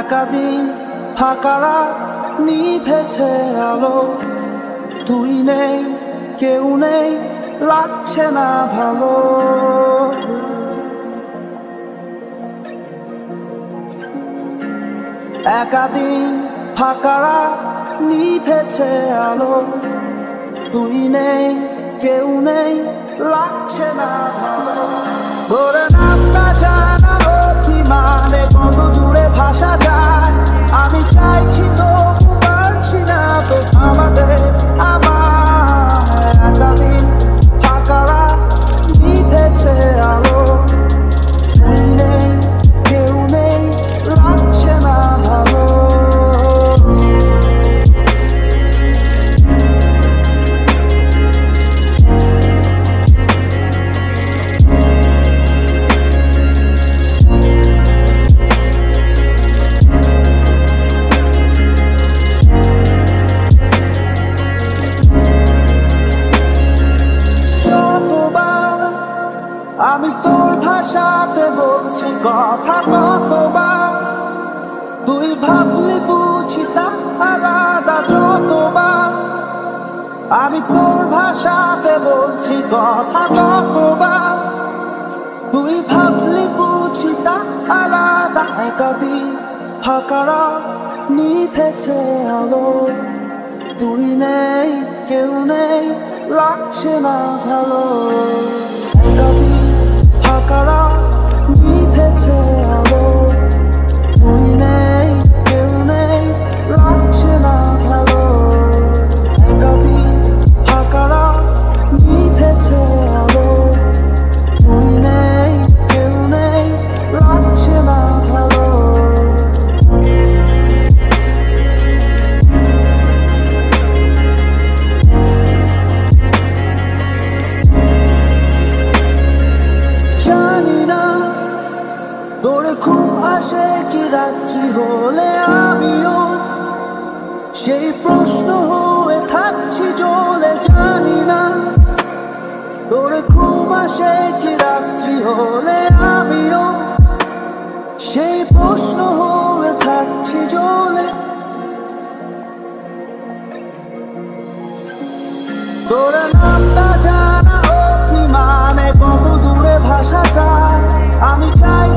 একাদিন হাকারা নিভেছে আলো, তুই নেই কেউ নেই লাগছে না ভালো। একাদিন হাকারা নিভেছে আলো, তুই নেই কেউ নেই লাগছে না ভালো। ভোরে নামটা জানা অভিমানে কত দূরে ভাষা যায়, আমি চাইছি তো পারছি না তো আমাদের আমার। একাদিন ফাঁকারা নিভেছে আলো, তুই নেই কেউ নেই লাগছে না ভালো। আমি তোর ভাষাতে বলছি কথা কতবার, তুই ভাবলি বুঝি তা আলাদা যতবার। আমি তোর ভাষাতে বলছি কথা কতবার, তুই ভাবলি বুঝি তা আলাদা। একাদিন ফাঁকারা নিভেছে আলো, তুই নেই কেউ নেই লাগছে না ভালো। একাদিন ফাঁকারা নিভেছে আলো, তুই নেই কেউ নেই লাগছে না ভালো। একাদিন ফাঁকারা নিভেছে আলো, তুই নেই কেউ নেই লাগছে না ভালো। রাত্রি হলে আমিও সেই প্রশ্ন হয়ে থাকছি জ্বলে, জানি না তোর ঘুম আসে কি রাত্রি হলে আমিও সেই প্রশ্ন হয়ে থাকছি জ্বলে। তোর নামটা জানা অগ্নিমানে কত দূরে ভাষা চায়, আমি চাই